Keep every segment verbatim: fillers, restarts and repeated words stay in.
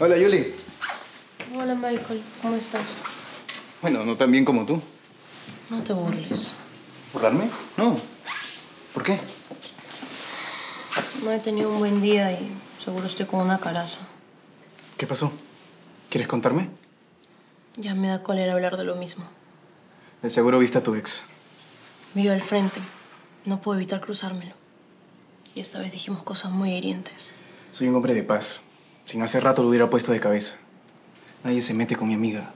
Hola, Julie. Hola, Michael. ¿Cómo estás? Bueno, no tan bien como tú. No te burles. ¿Burlarme? No. ¿Por qué? No he tenido un buen día y seguro estoy con una caraza. ¿Qué pasó? ¿Quieres contarme? Ya me da cólera hablar de lo mismo. De seguro viste a tu ex. Vive al frente. No puedo evitar cruzármelo. Y esta vez dijimos cosas muy hirientes. Soy un hombre de paz. Sin hace rato lo hubiera puesto de cabeza. Nadie se mete con mi amiga.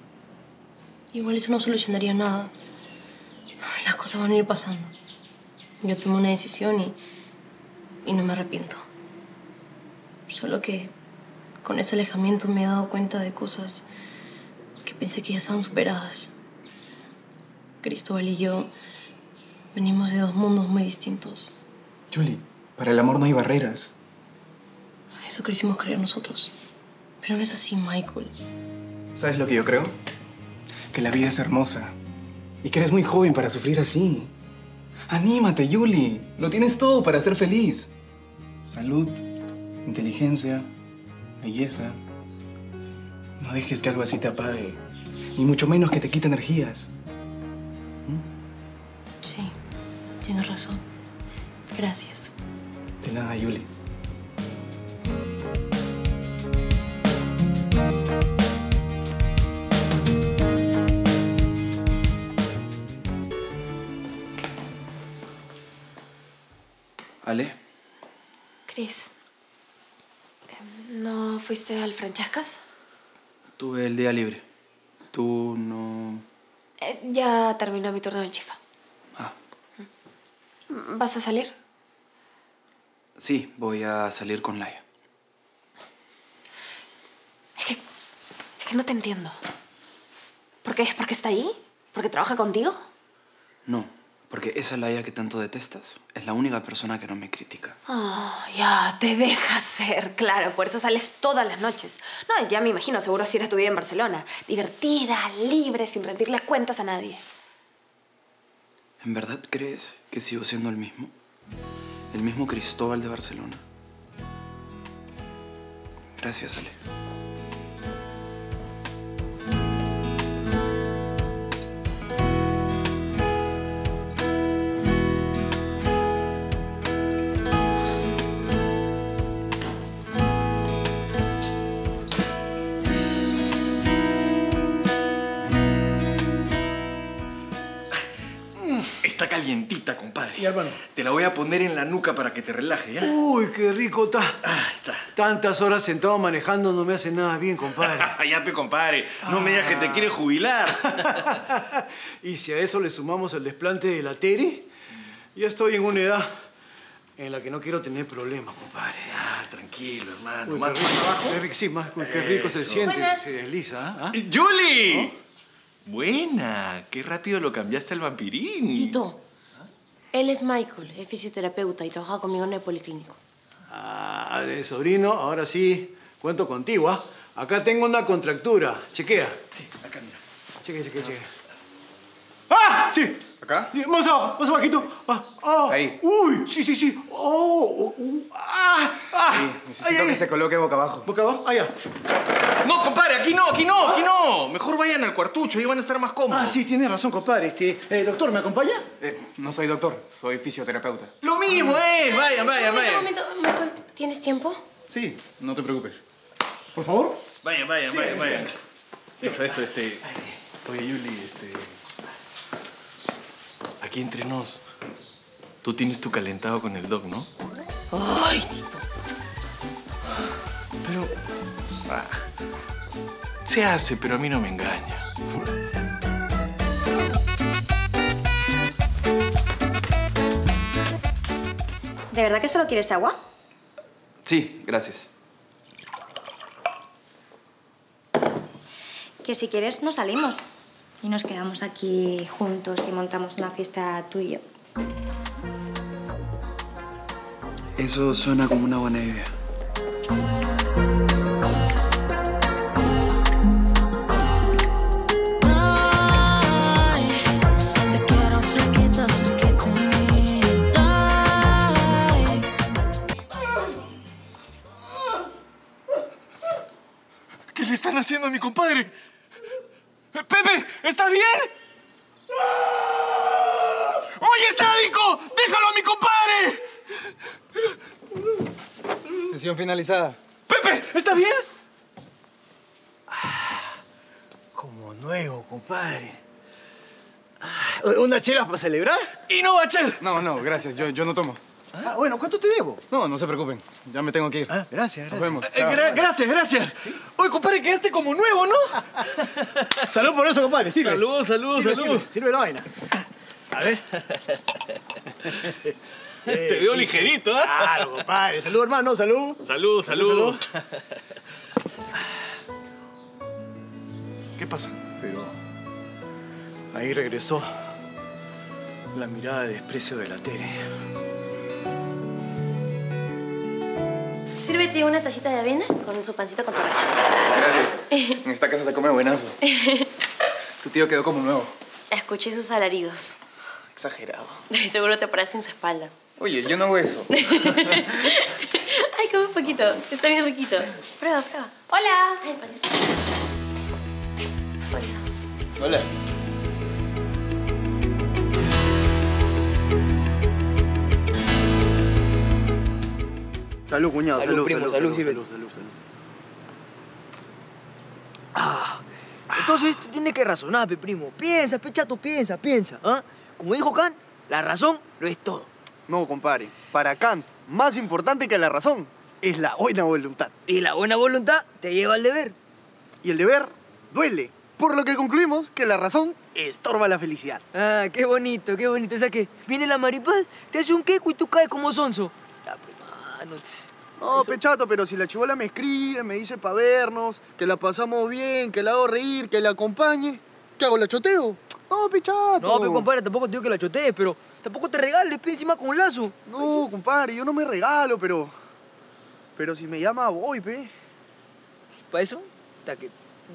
Igual eso no solucionaría nada. Las cosas van a ir pasando. Yo tomé una decisión y... y no me arrepiento. Solo que... con ese alejamiento me he dado cuenta de cosas... que pensé que ya estaban superadas. Cristóbal y yo... venimos de dos mundos muy distintos. Julie, para el amor no hay barreras. Eso crecimos creer nosotros. Pero no es así, Michael. ¿Sabes lo que yo creo? Que la vida es hermosa. Y que eres muy joven para sufrir así. ¡Anímate, Julie! Lo tienes todo para ser feliz. Salud, inteligencia, belleza. No dejes que algo así te apague. Ni mucho menos que te quite energías. ¿Mm? Sí, tienes razón. Gracias. De nada, Julie. ¿Ale? Cris, ¿no fuiste al Francesca's? Tuve el día libre. Tú no... Eh, ya terminó mi turno del chifa. Ah. ¿Vas a salir? Sí, voy a salir con Laia. Es que... es que no te entiendo. ¿Por qué? ¿Es porque está ahí? ¿Porque trabaja contigo? No. Porque esa Laia que tanto detestas es la única persona que no me critica. Ah, oh, ya, te deja ser, claro. Por eso sales todas las noches. No, ya me imagino, seguro así era tu vida en Barcelona. Divertida, libre, sin rendirle cuentas a nadie. ¿En verdad crees que sigo siendo el mismo? El mismo Cristóbal de Barcelona. Gracias, Ale. Está calientita, compadre. Y hermano, te la voy a poner en la nuca para que te relaje, ¿ya? Uy, qué rico está. Ah, está. Tantas horas sentado manejando no me hace nada bien, compadre. Ya, pe, compadre. No ah. me digas que te quieres jubilar. Y si a eso le sumamos el desplante de la Teri, ya estoy en una edad en la que no quiero tener problemas, compadre. Ah, tranquilo, hermano. Uy, ¿Más, rico, ¿Más abajo? Qué rico, sí, más, qué rico eso. Se siente. Buenas. Se desliza, ¿ah? ¿eh? ¡Julie! ¿No? Buena, qué rápido lo cambiaste al vampirín. Tito, ¿Ah? él es Michael, es fisioterapeuta y trabaja conmigo en el policlínico. Ah, de sobrino, ahora sí, cuento contigo, ¿ah? ¿eh? Acá tengo una contractura, chequea. Sí, sí, acá mira. Chequea, chequea, chequea. ¡Ah! Sí. ¿Acá? Sí, más abajo, más abajito. Ah, ah. Ahí. Uy, sí, sí, sí. Oh, uh, ah, ah. Sí, necesito ay, que ay. se coloque boca abajo. ¿Boca abajo? Ah, ya. No, compadre, aquí no, aquí no, aquí no. Mejor vayan al cuartucho, ahí van a estar más cómodos. Ah, sí, tienes razón, compadre. Este, eh, doctor, ¿me acompaña? Eh, no soy doctor, soy fisioterapeuta. ¡Lo mismo es! Eh. Vayan, vayan, vayan. Un momento, un momento. ¿Tienes tiempo? Sí, no te preocupes. ¿Por favor? Vayan, vayan, sí, vayan, vayan. Eso, eso, este... Oye, Julie, este... aquí entre nos. Tú tienes tu calentado con el doc, ¿no? ¡Ay, Tito! Pero... Ah. Se hace, pero a mí no me engaña. ¿De verdad que solo quieres agua? Sí, gracias. Que si quieres nos salimos y nos quedamos aquí juntos y montamos una fiesta tú y yo. Eso suena como una buena idea. le están haciendo a mi compadre? ¡Pepe! ¿Estás bien? ¡Oye, sádico! ¡Déjalo a mi compadre! Sesión finalizada. ¡Pepe! ¿Estás bien? Ah, como nuevo, compadre. Ah, ¿una chela para celebrar? ¿Y no va a chel? No, no, gracias. Yo, yo no tomo. Ah, bueno, ¿cuánto te debo? No, no se preocupen. Ya me tengo que ir. Ah, gracias, gracias. Nos vemos. Eh, gra gracias, gracias. ¿Sí? Oye, compadre, quedaste como nuevo, ¿no? Salud por eso, compadre. Sirve. Salud, salud, sirve, salud. Sirve, sirve la vaina. A ver. Te veo ligerito, ¿eh? Claro, compadre. Salud, hermano. Salud. Salud, salud. Salud, salud. ¿Qué pasa? Pero ahí regresó la mirada de desprecio de la Tere. Sírvete una tacita de avena con su pancito con torreja. Gracias. En esta casa se come buenazo. Tu tío quedó como nuevo. Escuché sus alaridos. Exagerado. Seguro te parás en su espalda. Oye, yo no hago eso. Ay, come un poquito. Está bien riquito. Prueba, prueba. Hola. Ay, pancito. Hola. Hola. Salud, cuñado. Salud, salud, primo, salud, salud, salud, salud, salud, salud. Ah, entonces tú tienes que razonar, pe, primo. Piensa, pe, chato, piensa, piensa. ¿Ah? Como dijo Kant, la razón lo es todo. No, compadre. Para Kant, más importante que la razón es la buena voluntad. Y la buena voluntad te lleva al deber. Y el deber duele. Por lo que concluimos que la razón estorba la felicidad. Ah, qué bonito, qué bonito. O sea que viene la maripaz, te hace un queco y tú caes como sonso. No, pechato, pero si la chibola me escribe, me dice para vernos, que la pasamos bien, que la hago reír, que la acompañe, ¿qué hago? ¿La choteo? No, pechato. No, pero compadre, tampoco te digo que la chotees, pero tampoco te regales, pe, encima con un lazo. No, eso, compadre, yo no me regalo, pero... Pero si me llama, voy, pe. ¿Para eso? Hasta que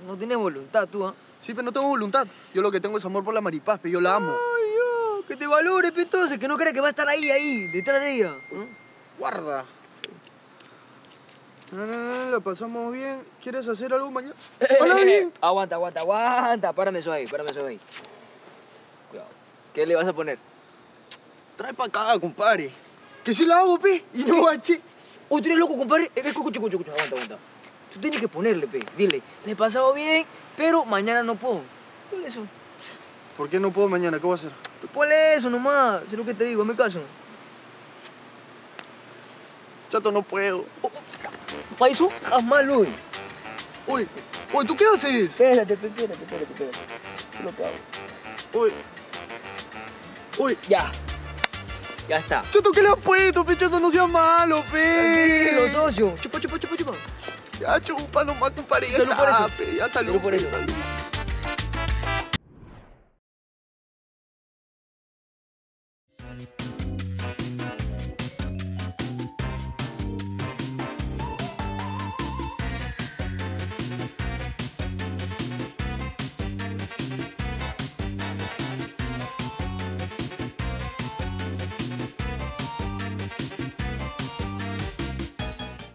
no tienes voluntad, tú, ¿ah? ¿eh? Sí, pero no tengo voluntad. Yo lo que tengo es amor por la maripaz, pe, yo la amo. Ay, yo, que te valores, pe, entonces, que no creas que va a estar ahí, ahí, detrás de ella. ¿Eh? Guarda. No, no, no, la pasamos bien. ¿Quieres hacer algo mañana? Hola, bien. Aguanta, aguanta, aguanta. Párame eso ahí, párame eso ahí. Cuidado. ¿Qué le vas a poner? Trae para acá, compadre. Que si la hago, pe. Y no bache. Uy, tú eres loco, compadre. Escucha, escucha, escucha. Aguanta, aguanta. Tú tienes que ponerle, pe. Dile, le he pasado bien, pero mañana no puedo. Ponle eso. ¿Por qué no puedo mañana? ¿Qué voy a hacer? Tú ponle eso nomás. Es lo que te digo, hazme caso. Chato, no puedo. Oh, oh. ¿Para eso? Jamás, Luis. Uy, uy, ¿tú qué haces? Espérate, espérate, espérate, espérate. Yo lo que hago. Uy. Uy. Ya. Ya está. Chato, ¿qué le has puesto, pe? Chato, no seas malo, pe. Tranquilo, socio. Chupa, chupa, chupa, chupa. Ya, chupa, nomás, compadre. Ya salud por eso. Pe. Ya salud, salud por eso. Salud. Salud.